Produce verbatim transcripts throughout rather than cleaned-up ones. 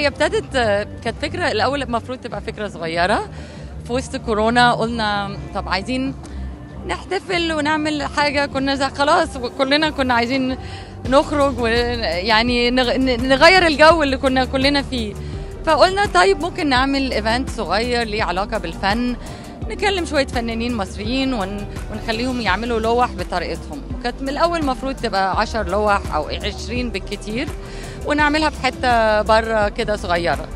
هي ابتدت كانت فكره الاول المفروض تبقى فكره صغيره في وسط كورونا، قلنا طب عايزين نحتفل ونعمل حاجه، كنا خلاص كلنا كنا عايزين نخرج ويعني نغير الجو اللي كنا كلنا فيه، فقلنا طيب ممكن نعمل ايفنت صغير ليه علاقه بالفن، نكلم شويه فنانين مصريين ونخليهم يعملوا لوح بطريقتهم. كانت من الاول المفروض تبقى عشر لوح او عشرين بالكتير، ونعملها في حته بره كده صغيره.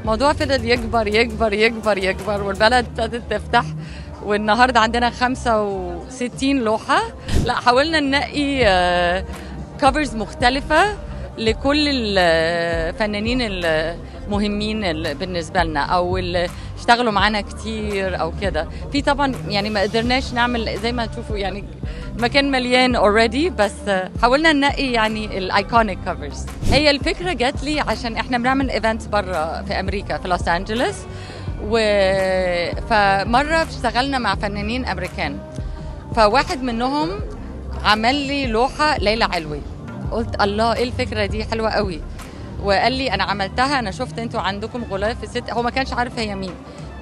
الموضوع فضل يكبر يكبر يكبر يكبر والبلد ابتدت تفتح، والنهارده عندنا خمسة وستين لوحه. لا حاولنا ننقي كفرز مختلفه لكل الفنانين المهمين بالنسبه لنا او اللي اشتغلوا معانا كتير او كده. في طبعا يعني ما قدرناش نعمل زي ما تشوفوا، يعني المكان مليان اوريدي، بس حاولنا ننقي يعني الايكونيك كفرز. هي الفكره جات لي عشان احنا بنعمل ايفنتس بره في امريكا في لوس انجلوس، و فمره اشتغلنا مع فنانين امريكان، فواحد منهم عمل لي لوحه ليلى علوي. قلت الله ايه الفكره دي حلوه قوي، وقال لي انا عملتها، انا شفت انتوا عندكم غلاف الست، هو ما كانش عارف هي مين،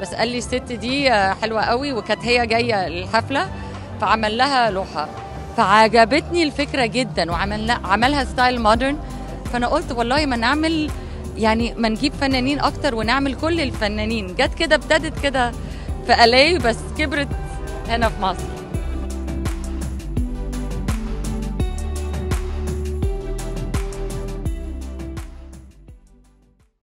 بس قال لي الست دي حلوه قوي وكانت هي جايه للحفله، فعمل لها لوحه فعجبتني الفكره جدا، وعملنا عملها ستايل مودرن. فانا قلت والله ما نعمل يعني ما نجيب فنانين اكتر ونعمل كل الفنانين. جت كده ابتدت كده في ألي بس كبرت هنا في مصر.